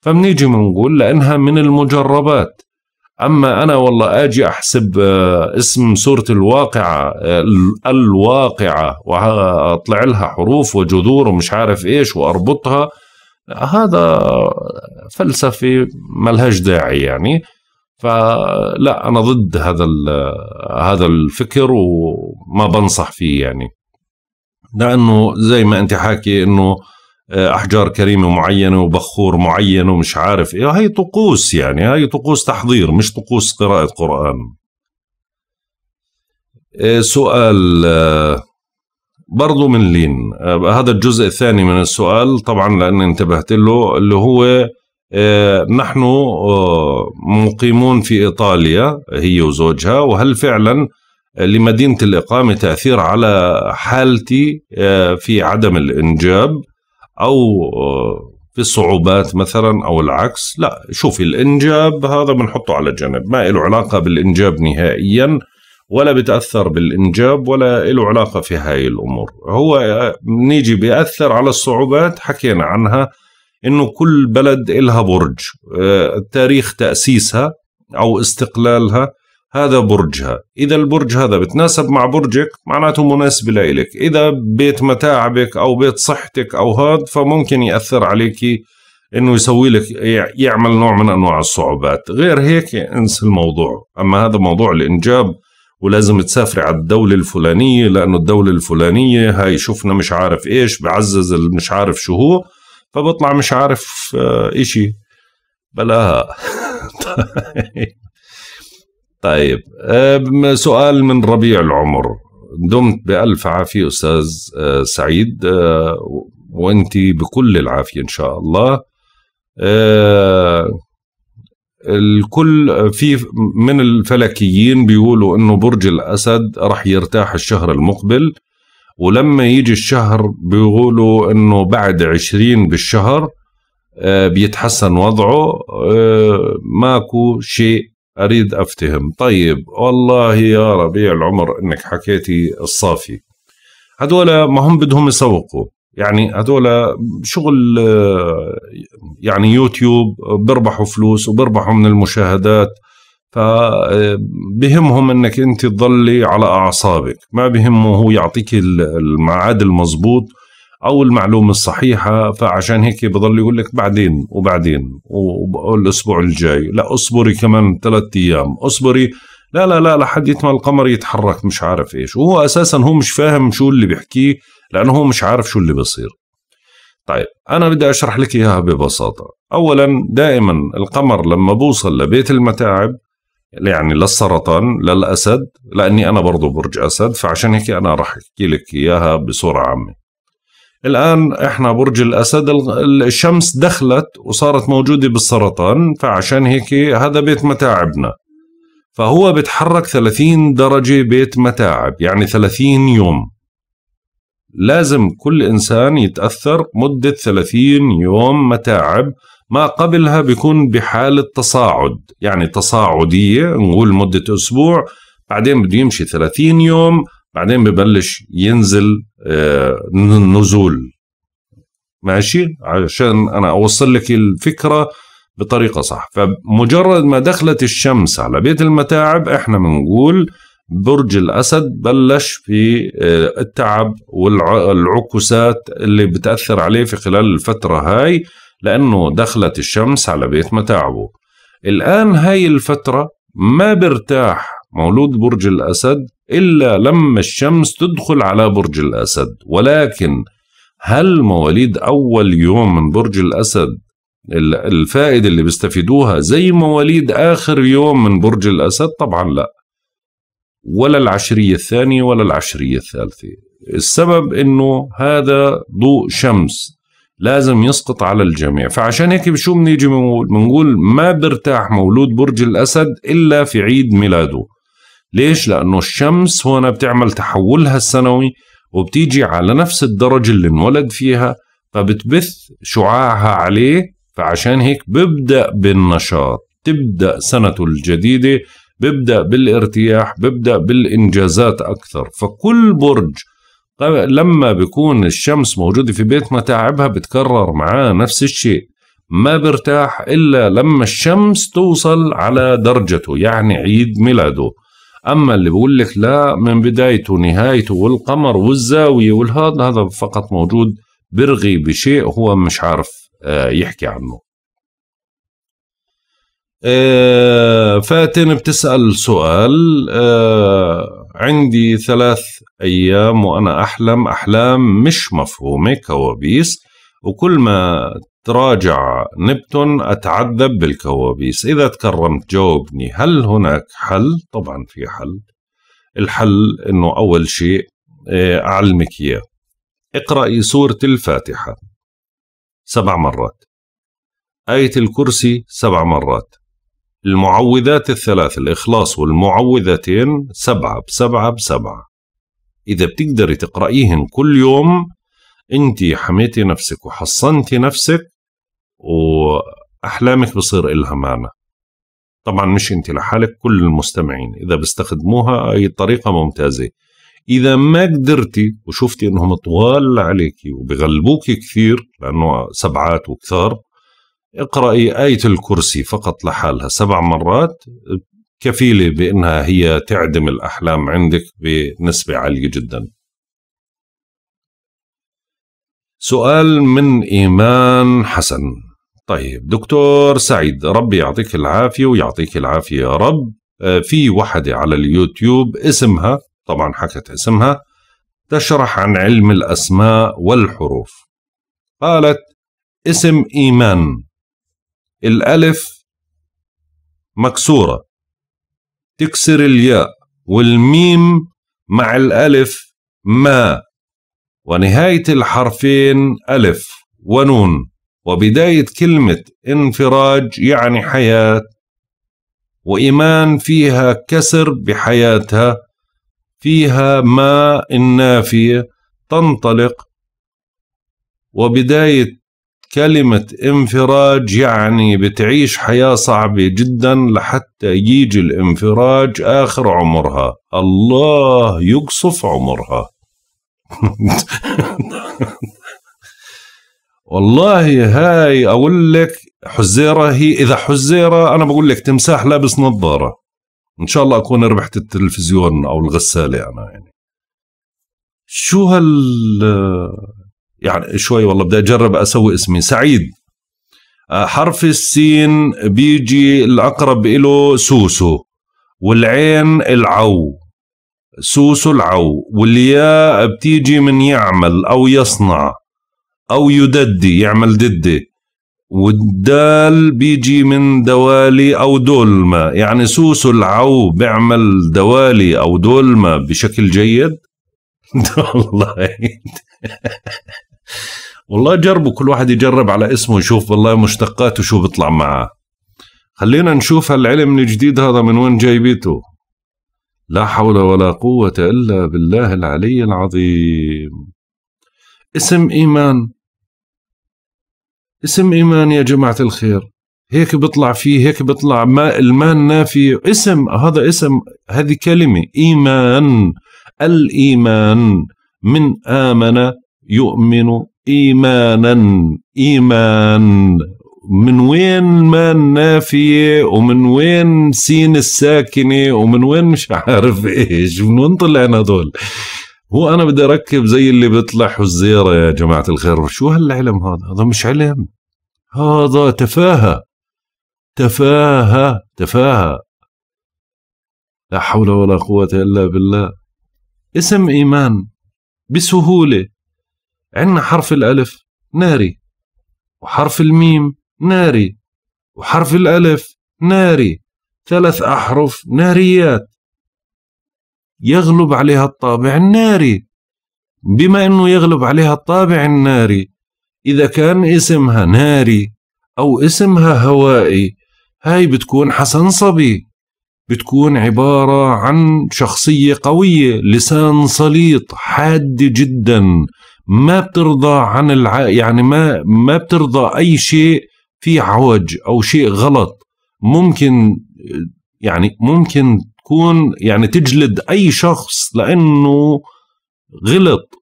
فبنيجي بنقول لأنها من المجربات. أما أنا والله أجي أحسب اسم سورة الواقعة الواقعة وأطلع لها حروف وجذور ومش عارف إيش وأربطها، هذا فلسفي ملهاش داعي يعني، فلا أنا ضد هذا هذا الفكر وما بنصح فيه يعني، لأنه زي ما أنت حاكي إنه أحجار كريمة معينة وبخور معين ومش عارف إيه، هاي طقوس يعني، هاي طقوس تحضير مش طقوس قراءة قرآن. سؤال برضو من لين، هذا الجزء الثاني من السؤال طبعا لأن انتبهت له، اللي هو نحن مقيمون في إيطاليا هي وزوجها، وهل فعلا لمدينة الإقامة تأثير على حالتي في عدم الإنجاب أو في الصعوبات مثلا أو العكس؟ لا، شوفي الإنجاب هذا بنحطه على جنب، ما له علاقة بالإنجاب نهائيا، ولا بتأثر بالإنجاب، ولا له علاقة في هاي الأمور. هو نيجي بيأثر على الصعوبات، حكينا عنها إنه كل بلد إلها برج، تاريخ تأسيسها أو استقلالها، هذا برجها، إذا البرج هذا بتناسب مع برجك معناته مناسب لإلك، إذا بيت متاعبك أو بيت صحتك أو هاد فممكن يأثر عليكي إنه يسوي لك يعمل نوع من أنواع الصعوبات، غير هيك انسى الموضوع، أما هذا موضوع الإنجاب ولازم تسافري على الدولة الفلانية لأنه الدولة الفلانية هاي شفنا مش عارف إيش بعزز مش عارف شو هو فبطلع مش عارف إشي بلاها. طيب سؤال من ربيع العمر، دمت بألف عافية أستاذ سعيد وأنت بكل العافية إن شاء الله. الكل في من الفلكيين بيقولوا إنه برج الأسد رح يرتاح الشهر المقبل، ولما يجي الشهر بيقولوا إنه بعد عشرين بالشهر بيتحسن وضعه، ماكو شيء أريد أفتهم. طيب والله يا ربيع العمر إنك حكيتي الصافي، هدول ما هم بدهم يسوقوا، يعني هدول شغل يعني يوتيوب بربحوا فلوس وبربحوا من المشاهدات، فبهمهم إنك أنت تضلي على أعصابك، ما بهمه هو يعطيك الميعاد المضبوط أو المعلومة الصحيحة، فعشان هيك بضل يقول لك بعدين وبعدين والأسبوع الجاي، لا أصبري كمان ثلاث أيام، أصبري لا لا لا لحد ما القمر يتحرك مش عارف إيش، وهو أساسا هو مش فاهم شو اللي بيحكيه لأنه هو مش عارف شو اللي بيصير. طيب أنا بدي أشرح لك إياها ببساطة، أولا دائما القمر لما بوصل لبيت المتاعب يعني للسرطان للأسد، لأني أنا برضو برج أسد فعشان هيك أنا راح أحكي لك إياها بصورة عامة. الآن إحنا برج الأسد الشمس دخلت وصارت موجودة بالسرطان فعشان هيك هذا بيت متاعبنا، فهو بتحرك ثلاثين درجة بيت متاعب يعني ثلاثين يوم، لازم كل إنسان يتأثر مدة ثلاثين يوم متاعب، ما قبلها بيكون بحالة تصاعد يعني تصاعدية نقول مدة أسبوع، بعدين بده يمشي ثلاثين يوم بعدين ببلش ينزل نزول، ماشي؟ عشان أنا أوصل لك الفكرة بطريقة صح. فمجرد ما دخلت الشمس على بيت المتاعب إحنا بنقول برج الأسد بلش في التعب والعكوسات اللي بتأثر عليه في خلال الفترة هاي لأنه دخلت الشمس على بيت متاعبه. الآن هاي الفترة ما برتاح مولود برج الأسد إلا لما الشمس تدخل على برج الأسد، ولكن هل مواليد أول يوم من برج الأسد الفائدة اللي بيستفيدوها زي مواليد آخر يوم من برج الأسد؟ طبعا لا، ولا العشرية الثانية ولا العشرية الثالثة، السبب إنه هذا ضوء شمس لازم يسقط على الجميع، فعشان هيك بشو بنيجي بنقول ما برتاح مولود برج الأسد إلا في عيد ميلاده. ليش؟ لأنه الشمس هنا بتعمل تحولها السنوي وبتيجي على نفس الدرجة اللي انولد فيها فبتبث شعاعها عليه، فعشان هيك ببدأ بالنشاط، تبدأ سنته الجديدة، ببدأ بالارتياح، ببدأ بالإنجازات أكثر. فكل برج لما بيكون الشمس موجودة في بيت متاعبها بتكرر معاه نفس الشيء، ما برتاح إلا لما الشمس توصل على درجته يعني عيد ميلاده. أما اللي بقول لك لا من بدايته نهايته والقمر والزاوية والهذا، هذا فقط موجود برغي بشيء هو مش عارف يحكي عنه. فاتن بتسأل سؤال، عندي ثلاث أيام وأنا أحلم أحلام مش مفهومة كوابيس، وكل ما تراجع نبتون أتعذب بالكوابيس، إذا تكرمت جاوبني هل هناك حل؟ طبعا في حل، الحل إنه أول شيء أعلمك إياه، اقرأي سورة الفاتحة سبع مرات، آية الكرسي سبع مرات، المعوذات الثلاث الإخلاص والمعوذتين سبعة بسبعة بسبعة، إذا بتقدري تقرأيهن كل يوم انتي حميتي نفسك وحصنتي نفسك وأحلامك بصير إلها معنى. طبعا مش انتي لحالك، كل المستمعين إذا بيستخدموها هي طريقة ممتازة. إذا ما قدرتي وشفتي إنهم طوال عليكي وبغلبوكي كثير لأنه سبعات وكثار، اقرأي آية الكرسي فقط لحالها سبع مرات كفيلة بأنها هي تعدم الأحلام عندك بنسبة عالية جدا. سؤال من إيمان حسن: طيب دكتور سعيد ربي يعطيك العافية. ويعطيك العافية يا رب. في وحدة على اليوتيوب اسمها، طبعا حكت اسمها، تشرح عن علم الأسماء والحروف. قالت اسم إيمان الألف مكسورة تكسر الياء والميم مع الألف ما، ونهاية الحرفين ألف ونون، وبداية كلمة انفراج يعني حياة، وإيمان فيها كسر بحياتها، فيها ما النافية تنطلق، وبداية كلمة انفراج يعني بتعيش حياة صعبة جدا لحتى يجي الانفراج آخر عمرها. الله يقصف عمرها. والله هاي أقول لك حزيرة، هي إذا حزيرة أنا بقول لك تمساح لابس نظارة. إن شاء الله أكون ربحت التلفزيون أو الغسالة أنا يعني. شو هال يعني شوي والله بدي أجرب أسوي اسمي سعيد. حرف السين بيجي الأقرب إله سوسو، والعين العو، سوسو العو، والياء بتيجي من يعمل أو يصنع أو يددي يعمل ددي، والدال بيجي من دوالي أو دولمة، يعني سوسو العو بيعمل دوالي أو دولمة بشكل جيد. والله والله جربوا، كل واحد يجرب على اسمه يشوف والله مشتقاته شو بيطلع معه. خلينا نشوف هالعلم الجديد هذا من وين جايبيته. لا حول ولا قوة إلا بالله العلي العظيم. اسم إيمان، اسم إيمان يا جماعة الخير، هيك بيطلع فيه، هيك بيطلع ما المان نافي، اسم هذا اسم، هذه كلمة إيمان. الإيمان من آمن يؤمن إيمانا، إيمان من وين ما النافية، ومن وين سين الساكنة، ومن وين مش عارف إيش، من وين طلعنا هذول؟ هو أنا بدي أركب زي اللي بيطلع حزيرة يا جماعة الخير. شو هالعلم هذا؟ هذا مش علم، هذا تفاهة تفاهة تفاهة. لا حول ولا قوة إلا بالله. اسم إيمان بسهولة، عندنا حرف الألف ناري، وحرف الميم ناري، وحرف الألف ناري، ثلاث أحرف ناريات يغلب عليها الطابع الناري. بما أنه يغلب عليها الطابع الناري، إذا كان اسمها ناري أو اسمها هوائي، هاي بتكون حسن صبي، بتكون عبارة عن شخصية قوية، لسان سليط، حاد جدا، ما بترضى عن الع... يعني ما ما بترضى أي شيء فيه عوج أو شيء غلط. ممكن يعني ممكن تكون يعني تجلد أي شخص لأنه غلط،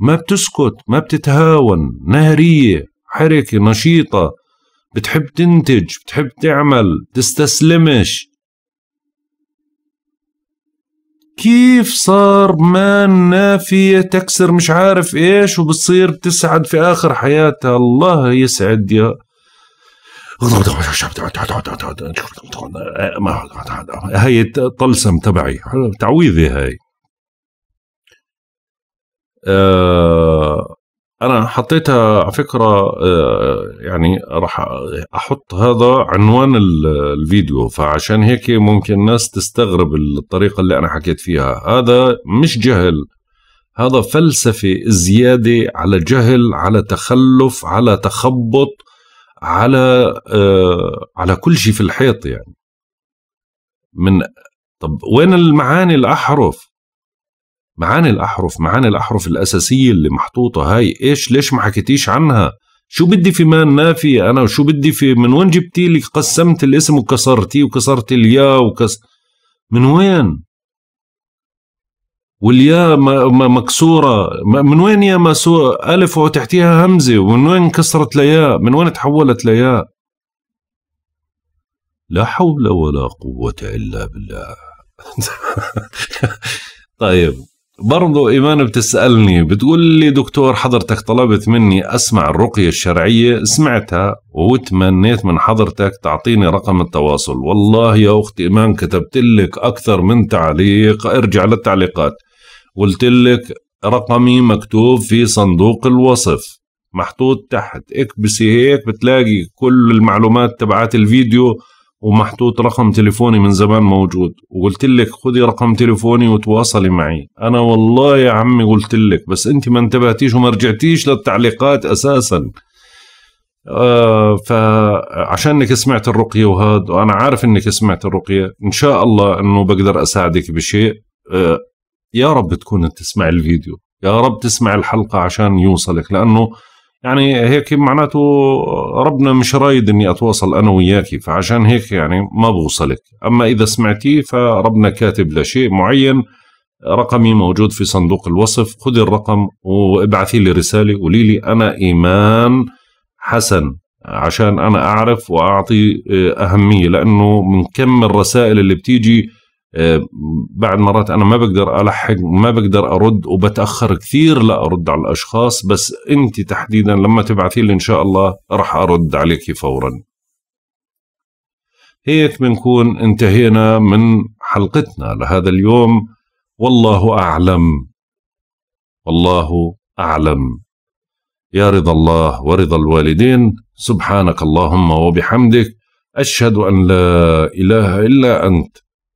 ما بتسكت، ما بتتهاون، نهرية، حركة نشيطة، بتحب تنتج، بتحب تعمل، تستسلمش. كيف صار ما نافية تكسر مش عارف ايش وبتصير بتسعد في آخر حياتها؟ الله يسعد يا هاي الطلسم تبعي، تعويذي هاي. آه أنا حطيتها على فكرة، آه يعني راح أحط هذا عنوان الفيديو، فعشان هيك ممكن الناس تستغرب الطريقة اللي أنا حكيت فيها. هذا مش جهل، هذا فلسفة زيادة على جهل، على تخلف، على تخبط، على آه على كل شيء في الحيط يعني. من طب وين المعاني الأحرف؟ معاني الأحرف، معاني الأحرف الأساسية اللي محطوطة هاي إيش؟ ليش ما حكيتيش عنها؟ شو بدي في ما نافية أنا؟ وشو بدي في من وين جبتي لي قسمت الاسم وكسرتيه وكسرت الياء وكس من وين؟ والياء مكسورة من وين يا مسوء؟ ألف وتحتيها همزة، ومن وين كسرت لياء؟ من وين تحولت لياء؟ لا حول ولا قوة إلا بالله. طيب برضو إيمان بتسألني بتقول لي دكتور حضرتك طلبت مني أسمع الرقية الشرعية، سمعتها وتمنيت من حضرتك تعطيني رقم التواصل. والله يا أخت إيمان كتبت لك أكثر من تعليق، ارجع للتعليقات، قلت لك رقمي مكتوب في صندوق الوصف محطوط تحت، اكبسي هيك بتلاقي كل المعلومات تبعات الفيديو ومحطوط رقم تليفوني من زمان موجود، وقلت لك خذي رقم تليفوني وتواصلي معي. انا والله يا عمي قلت لك بس انت ما انتبهتيش وما رجعتيش للتعليقات اساسا. آه فعشانك سمعت الرقيه وهذا، وانا عارف انك سمعت الرقيه، ان شاء الله انه بقدر اساعدك بشيء. آه يا رب تكون تسمع الفيديو، يا رب تسمع الحلقه عشان يوصلك، لانه يعني هيك معناته ربنا مش رايد اني اتواصل انا وياكي، فعشان هيك يعني ما بوصلك. اما اذا سمعتيه فربنا كاتب لشيء معين، رقمي موجود في صندوق الوصف، خذي الرقم وابعثي لي رساله قولي لي انا ايمان حسن عشان انا اعرف واعطي اهميه، لانه من كم الرسائل اللي بتيجي بعد مرات انا ما بقدر الحق، ما بقدر ارد وبتاخر كثير لا ارد على الاشخاص، بس انت تحديدا لما تبعثي لي ان شاء الله راح ارد عليك فورا. هيك بنكون انتهينا من حلقتنا لهذا اليوم. والله اعلم، والله اعلم، يا رضا الله ورضا الوالدين. سبحانك اللهم وبحمدك، اشهد ان لا اله الا انت،